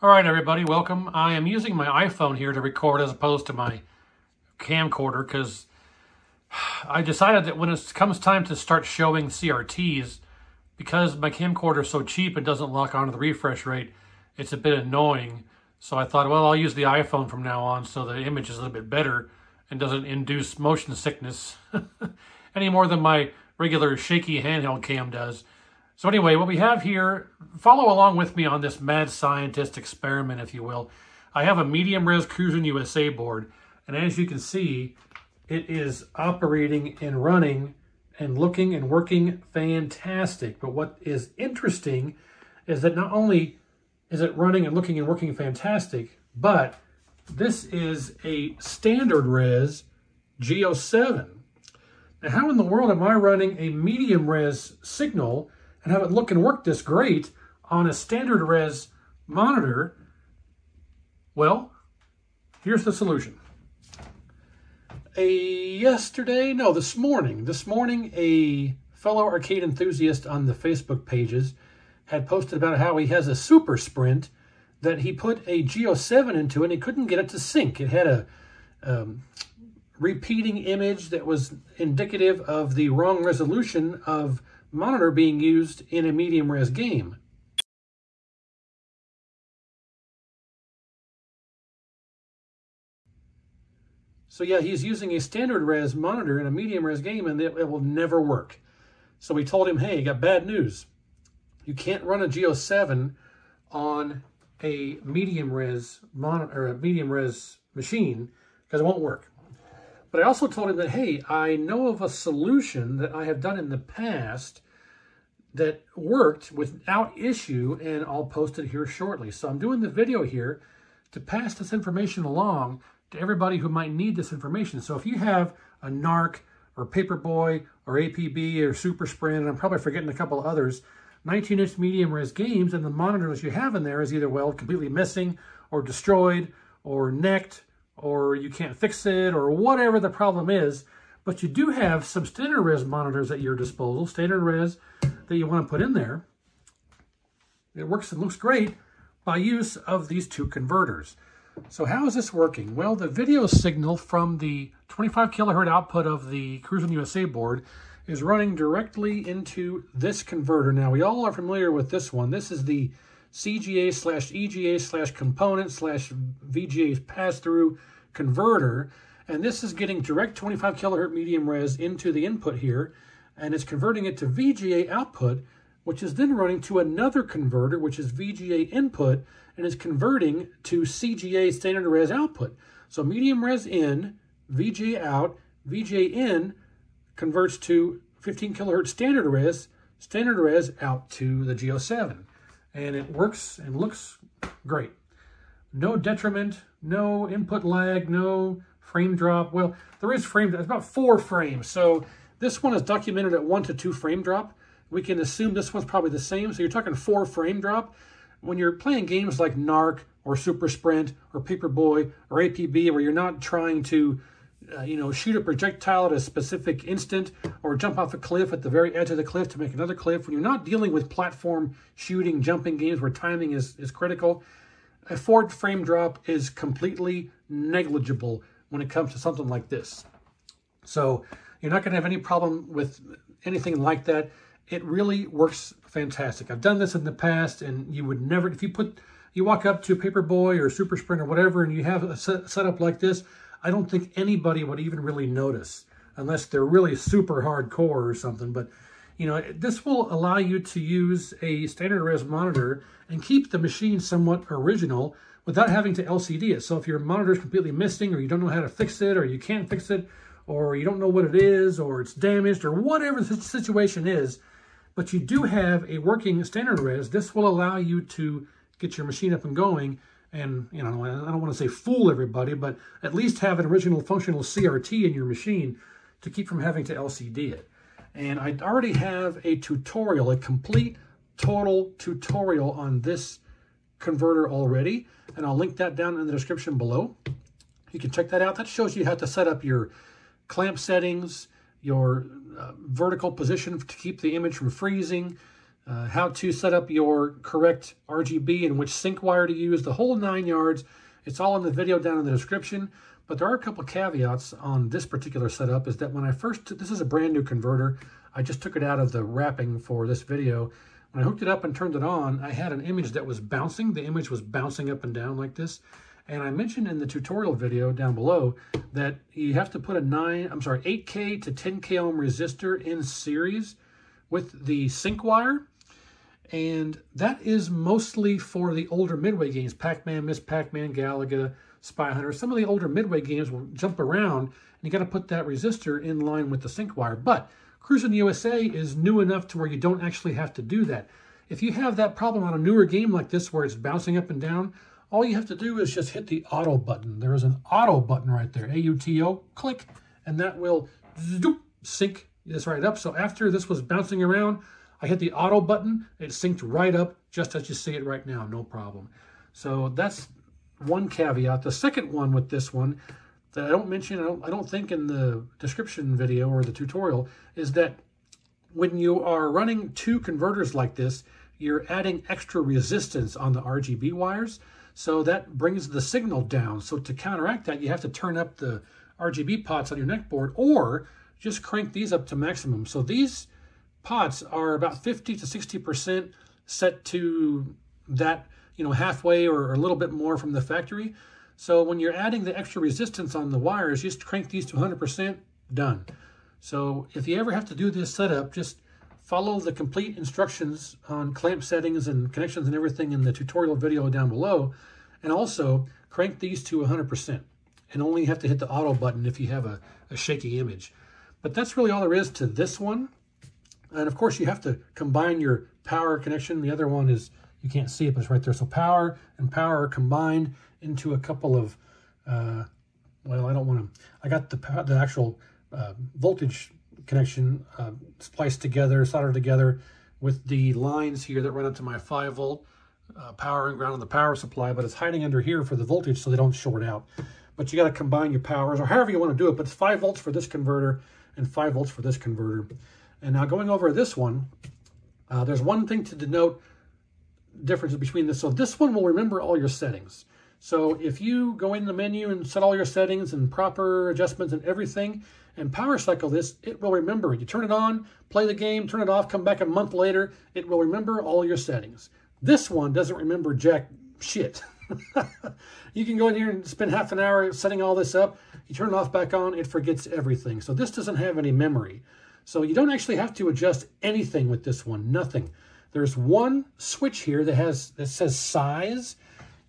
Alright everybody, welcome. I am using my iPhone here to record as opposed to my camcorder because I decided that when it comes time to start showing CRTs, because my camcorder is so cheap and doesn't lock onto the refresh rate, it's a bit annoying. So I thought, well, I'll use the iPhone from now on so the image is a little bit better and doesn't induce motion sickness any more than my regular shaky handheld cam does. So anyway, what we have here, follow along with me on this mad scientist experiment, if you will. I have a medium-res Cruisin' USA board, and as you can see, it is operating and running and looking and working fantastic. But what is interesting is that not only is it running and looking and working fantastic, but this is a standard res G07. Now, how in the world am I running a medium-res signal and have it look and work this great on a standard res monitor? Well, here's the solution. This morning, a fellow arcade enthusiast on the Facebook pages had posted about how he has a Super Sprint that he put a G07 into and he couldn't get it to sync. It had a repeating image that was indicative of the wrong resolution of monitor being used in a medium res game. So yeah, he's using a standard res monitor in a medium res game and it will never work. So we told him, hey, you got bad news. You can't run a G07 on a medium res monitor, or a medium res machine, because it won't work. But I also told him that, hey, I know of a solution that I have done in the past that worked without issue, and I'll post it here shortly. So I'm doing the video here to pass this information along to everybody who might need this information. So if you have a NARC or Paperboy or APB or Super Sprint, and I'm probably forgetting a couple of others, 19-inch medium res games, and the monitor that you have in there is either, well, completely missing or destroyed or necked, or you can't fix it, or whatever the problem is, but you do have some standard res monitors at your disposal, standard res that you want to put in there. It works and looks great by use of these two converters. So how is this working? Well, the video signal from the 25 kilohertz output of the Cruisin' USA board is running directly into this converter. Now, we all are familiar with this one. This is the CGA/EGA/component/VGA pass-through converter, and this is getting direct 25 kilohertz medium res into the input here, and it's converting it to VGA output, which is then running to another converter, which is VGA input, and is converting to CGA standard res output. So medium res in, VGA out, VGA in converts to 15 kilohertz standard res out to the G07. And it works and looks great. No detriment, no input lag, no frame drop. Well, there is frame drop. It's about 4 frames. So this one is documented at 1 to 2 frame drop. We can assume this one's probably the same. So you're talking 4 frame drop. When you're playing games like NARC or Super Sprint or Paperboy or APB, where you're not trying to shoot a projectile at a specific instant or jump off a cliff at the very edge of the cliff to make another cliff, when you're not dealing with platform shooting, jumping games where timing is critical, a 4 frame drop is completely negligible when it comes to something like this. So you're not going to have any problem with anything like that. It really works fantastic. I've done this in the past, and you would never, if you walk up to Paperboy or Super Sprint or whatever, and you have a setup like this, I don't think anybody would even really notice unless they're really super hardcore or something. But, you know, this will allow you to use a standard res monitor and keep the machine somewhat original without having to LCD it. So if your monitor is completely missing, or you don't know how to fix it, or you can't fix it, or you don't know what it is, or it's damaged, or whatever the situation is, but you do have a working standard res, this will allow you to get your machine up and going. And, you know, I don't want to say fool everybody, but at least have an original functional CRT in your machine to keep from having to LCD it. And I already have a tutorial, a complete, total tutorial on this converter already. And I'll link that down in the description below. You can check that out. That shows you how to set up your clamp settings, your vertical position to keep the image from freezing, how to set up your correct RGB and which sync wire to use, the whole 9 yards. It's all in the video down in the description, but there are a couple caveats on this particular setup. Is that when I first, this is a brand new converter. I just took it out of the wrapping for this video. When I hooked it up and turned it on, I had an image that was bouncing. The image was bouncing up and down like this. And I mentioned in the tutorial video down below that you have to put a 8K to 10K ohm resistor in series with the sync wire. And that is mostly for the older midway games, Pac-Man, Ms. Pac-Man, Galaga, Spy Hunter. Some of the older midway games will jump around, and you got to put that resistor in line with the sync wire. But Cruisin' USA is new enough to where you don't actually have to do that. If you have that problem on a newer game like this where it's bouncing up and down, all you have to do is just hit the auto button. There is an auto button right there, A-U-T-O, click, and that will sync this right up. So after this was bouncing around, I hit the auto button, it synced right up just as you see it right now, no problem. So that's one caveat. The second one with this one that I don't mention, I don't think in the description video or the tutorial, is that when you are running two converters like this, you're adding extra resistance on the RGB wires, so that brings the signal down. So to counteract that, you have to turn up the RGB pots on your neck board or just crank these up to maximum. So these pots are about 50 to 60% set to that, you know, halfway or a little bit more from the factory. So when you're adding the extra resistance on the wires, just crank these to 100%, done. So if you ever have to do this setup, just follow the complete instructions on clamp settings and connections and everything in the tutorial video down below. And also crank these to 100% and only have to hit the auto button if you have a shaky image. But that's really all there is to this one. And of course you have to combine your power connection. The other one is, you can't see it, but it's right there. So power and power are combined into a couple of, well, I don't want to, I got the actual voltage connection spliced together, soldered together with the lines here that run up to my 5-volt power and ground on the power supply, but it's hiding under here for the voltage so they don't short out. But you got to combine your powers or however you want to do it, but it's 5 volts for this converter and 5 volts for this converter. And now going over this one, there's one thing to denote differences between this. So this one will remember all your settings. So if you go in the menu and set all your settings and proper adjustments and everything and power cycle this, it will remember it. You turn it on, play the game, turn it off, come back a month later, it will remember all your settings. This one doesn't remember jack shit. You can go in here and spend half an hour setting all this up. You turn it off, back on, it forgets everything. So this doesn't have any memory. So you don't actually have to adjust anything with this one, nothing. There's one switch here that says size.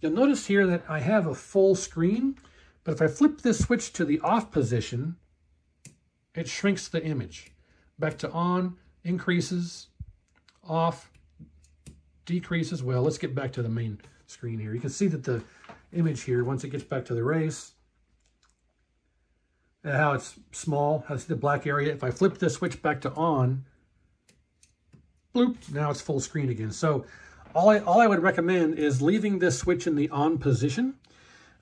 You'll notice here that I have a full screen, but if I flip this switch to the off position, it shrinks the image. Back to on, increases, off, decreases. Well, let's get back to the main screen here. You can see that the image here, once it gets back to the race, and how it's small, how it's the black area. If I flip this switch back to on, bloop, now it's full screen again. So all I would recommend is leaving this switch in the on position.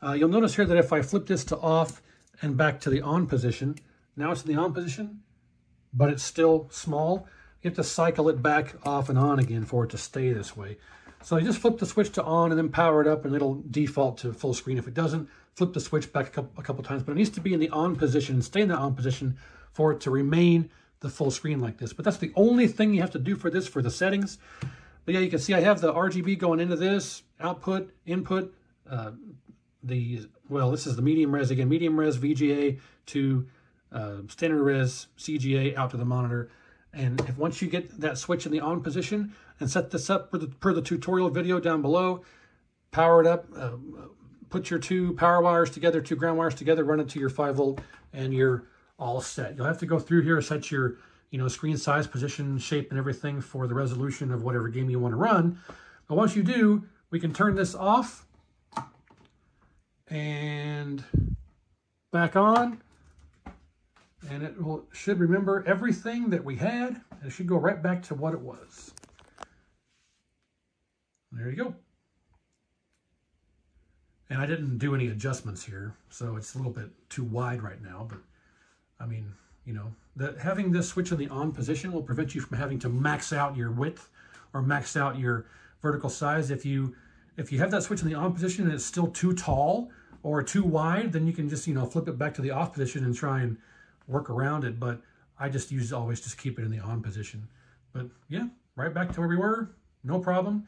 You'll notice here that if I flip this to off and back to the on position, now it's in the on position, but it's still small. You have to cycle it back off and on again for it to stay this way. So you just flip the switch to on and then power it up and it'll default to full screen. If it doesn't, flip the switch back a couple times, but it needs to be in the on position and stay in the on position for it to remain the full screen like this. But that's the only thing you have to do for this, for the settings. But yeah, you can see I have the RGB going into this, output, input, well, this is the medium res again, medium res VGA to standard res CGA out to the monitor. And if once you get that switch in the on position and set this up per the tutorial video down below, power it up, put your two power wires together, two ground wires together, run it to your 5-volt, and you're all set. You'll have to go through here, set your, you know, screen size, position, shape, and everything for the resolution of whatever game you want to run. But once you do, we can turn this off and back on. And it should remember everything that we had. And it should go right back to what it was. There you go. And I didn't do any adjustments here, so it's a little bit too wide right now. But, I mean, you know, having this switch in the on position will prevent you from having to max out your width or maxed out your vertical size. If you have that switch in the on position and it's still too tall or too wide, then you can just, you know, flip it back to the off position and try and work around it. But I just always just keep it in the on position. But yeah, right back to where we were, no problem.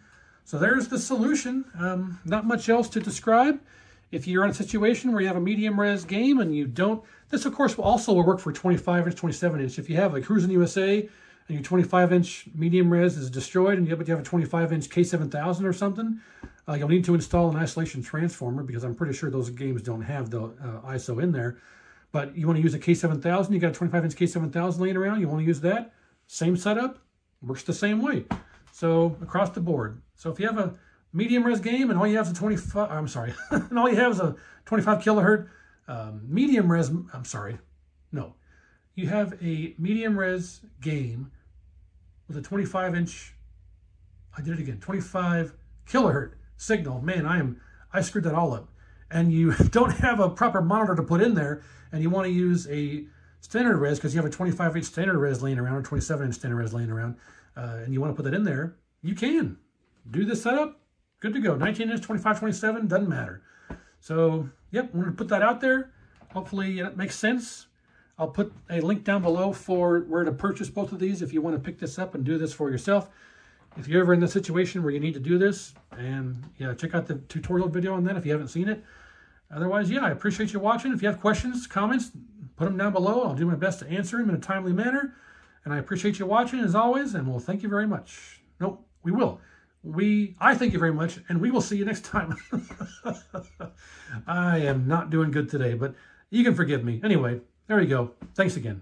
So there's the solution. Not much else to describe. If you're in a situation where you have a medium res game and you don't, this of course will also work for 25 inch, 27 inch. If you have a Cruisin' USA and your 25 inch medium res is destroyed and you have a 25 inch K7000 or something, you'll need to install an isolation transformer, because I'm pretty sure those games don't have the ISO in there. But you want to use a K7000, you got a 25 inch K7000 laying around, you want to use that, same setup, works the same way. So across the board. So if you have a medium res game and all you have is a 25 kilohertz medium res, you have a medium res game with a 25 inch, 25 kilohertz signal. Man, I screwed that all up. And you don't have a proper monitor to put in there, and you want to use a standard res because you have a 25 inch standard res laying around or 27 inch standard res laying around, and you want to put that in there, you can do this setup, good to go. 19 inch, 25, 27, doesn't matter. So, yep, I'm going to put that out there. Hopefully it makes sense. I'll put a link down below for where to purchase both of these if you want to pick this up and do this for yourself. If you're ever in the situation where you need to do this, and yeah, check out the tutorial video on that if you haven't seen it. Otherwise, yeah, I appreciate you watching. If you have questions, comments, put them down below. I'll do my best to answer them in a timely manner. And I appreciate you watching as always, and we'll thank you very much. No, we will. I thank you very much, and we will see you next time. I am not doing good today, but you can forgive me. Anyway, there you go. Thanks again.